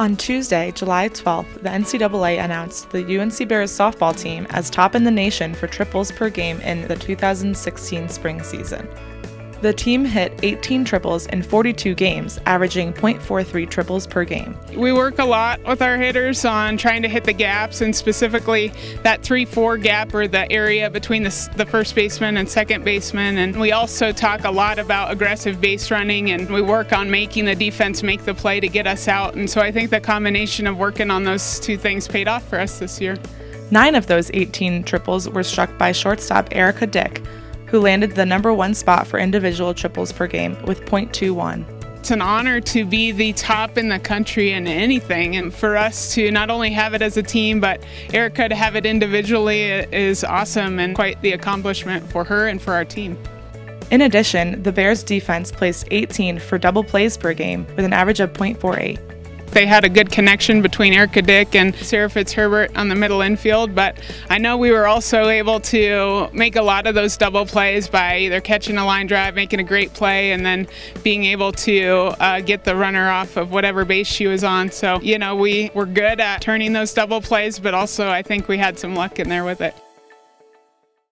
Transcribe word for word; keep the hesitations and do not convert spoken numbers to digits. On Tuesday, July twelfth, the N C double A announced the U N C Bears softball team as top in the nation for triples per game in the two thousand sixteen spring season. The team hit eighteen triples in forty-two games, averaging point four three triples per game. We work a lot with our hitters on trying to hit the gaps, and specifically that three four gap, or the area between the, the first baseman and second baseman. And we also talk a lot about aggressive base running, and we work on making the defense make the play to get us out. And so I think the combination of working on those two things paid off for us this year. Nine of those eighteen triples were struck by shortstop Erica Dick, who landed the number one spot for individual triples per game with point two one. It's an honor to be the top in the country in anything, and for us to not only have it as a team, but Erica to have it individually is awesome and quite the accomplishment for her and for our team. In addition, the Bears defense placed eighteen for double plays per game with an average of point four eight. They had a good connection between Erica Dick and Sarah Fitzherbert on the middle infield, but I know we were also able to make a lot of those double plays by either catching a line drive, making a great play, and then being able to uh, get the runner off of whatever base she was on. So, you know, we were good at turning those double plays, but also I think we had some luck in there with it.